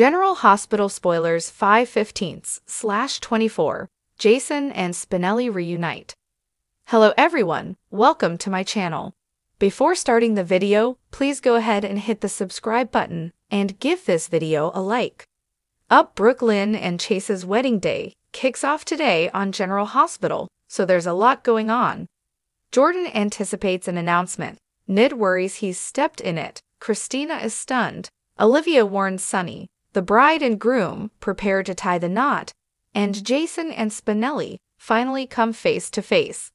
General Hospital spoilers 5/15/24, Jason and Spinelli reunite. Hello everyone, welcome to my channel. Before starting the video, please go ahead and hit the subscribe button and give this video a like. Up Brooklyn and Chase's wedding day kicks off today on General Hospital, so there's a lot going on. Jordan anticipates an announcement. Ned worries he's stepped in it. Christina is stunned. Olivia warns Sonny. The bride and groom prepare to tie the knot, and Jason and Spinelli finally come face to face.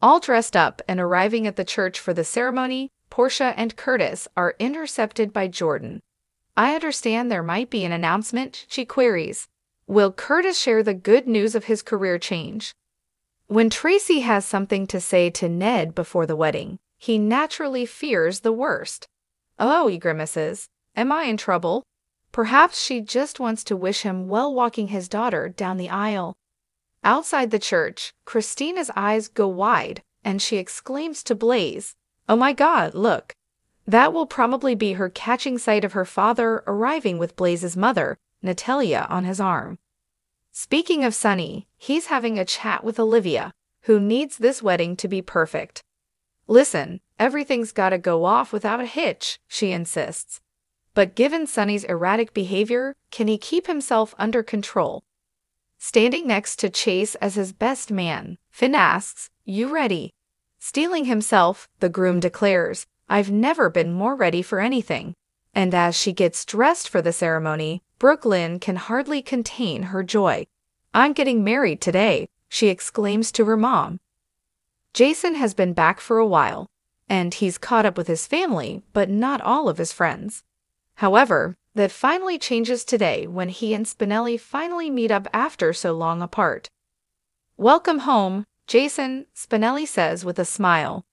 All dressed up and arriving at the church for the ceremony, Portia and Curtis are intercepted by Jordan. "I understand there might be an announcement," she queries. Will Curtis share the good news of his career change? When Tracy has something to say to Ned before the wedding, he naturally fears the worst. "Oh," he grimaces, "am I in trouble?" Perhaps she just wants to wish him well walking his daughter down the aisle. Outside the church, Christina's eyes go wide, and she exclaims to Blaze, "Oh my God, look!" That will probably be her catching sight of her father arriving with Blaze's mother, Natalia, on his arm. Speaking of Sonny, he's having a chat with Olivia, who needs this wedding to be perfect. "Listen, everything's gotta go off without a hitch," she insists. But given Sonny's erratic behavior, can he keep himself under control? Standing next to Chase as his best man, Finn asks, "You ready?" Steeling himself, the groom declares, "I've never been more ready for anything." And as she gets dressed for the ceremony, Brooklyn can hardly contain her joy. "I'm getting married today," she exclaims to her mom. Jason has been back for a while, and he's caught up with his family, but not all of his friends. However, that finally changes today when he and Spinelli finally meet up after so long apart. "Welcome home, Jason," Spinelli says with a smile.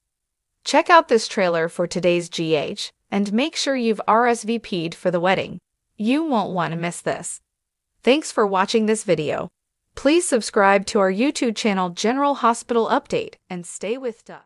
Check out this trailer for today's GH, and make sure you've RSVP'd for the wedding. You won't want to miss this. Thanks for watching this video. Please subscribe to our YouTube channel General Hospital Update and stay with us.